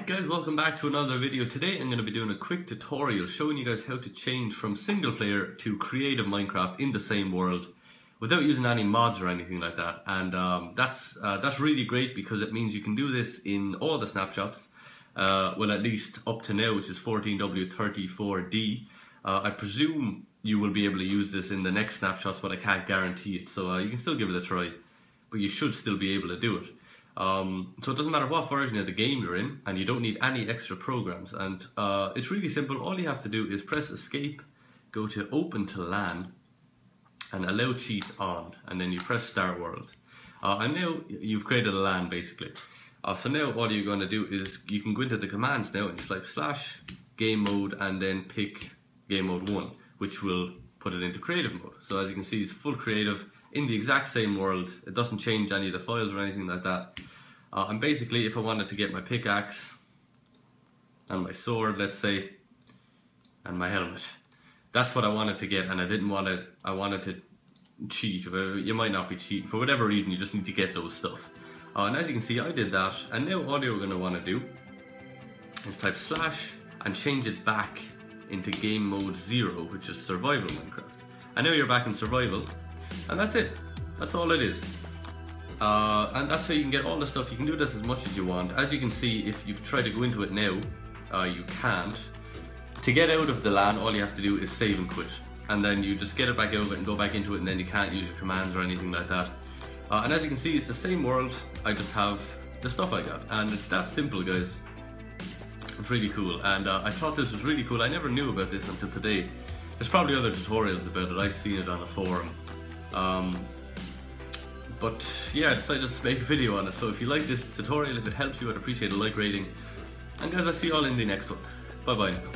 Alright guys, welcome back to another video. Today I'm going to be doing a quick tutorial showing you guys how to change from single player to creative Minecraft in the same world without using any mods or anything like that. And that's really great because it means you can do this in all the snapshots, well, at least up to now, which is 14W34D. I presume you will be able to use this in the next snapshots, but I can't guarantee it, so you can still give it a try, but you should still be able to do it. So it doesn't matter what version of the game you're in, and you don't need any extra programs, and it's really simple. All you have to do is press escape, go to open to LAN and allow cheats on, and then you press start world, and now you've created a LAN basically. So now all you're going to do is you can go into the commands now and just like slash game mode and then pick game mode 1, which will put it into creative mode. So as you can see, it's full creative in the exact same world. It doesn't change any of the files or anything like that. And basically, if I wanted to get my pickaxe and my sword, let's say, and my helmet, that's what I wanted to get, and I didn't want it. I wanted to cheat. You might not be cheating for whatever reason. You just need to get those stuff. And as you can see, I did that. And now all you're going to want to do is type slash and change it back into game mode 0, which is survival Minecraft. And now you're back in survival. And that's it. That's all it is. And that's how you can get all the stuff. You can do this as much as you want. As you can see, if you've tried to go into it now, you can't. To get out of the LAN, all you have to do is save and quit. And then you just get it back over and go back into it, and then you can't use your commands or anything like that. And as you can see, it's the same world. I just have the stuff I got. And it's that simple, guys. It's really cool. And I thought this was really cool. I never knew about this until today. There's probably other tutorials about it. I've seen it on a forum. But yeah, I decided just to make a video on it. So if you like this tutorial, if it helps you, I'd appreciate a like rating. And guys, I'll see you all in the next one. Bye bye now.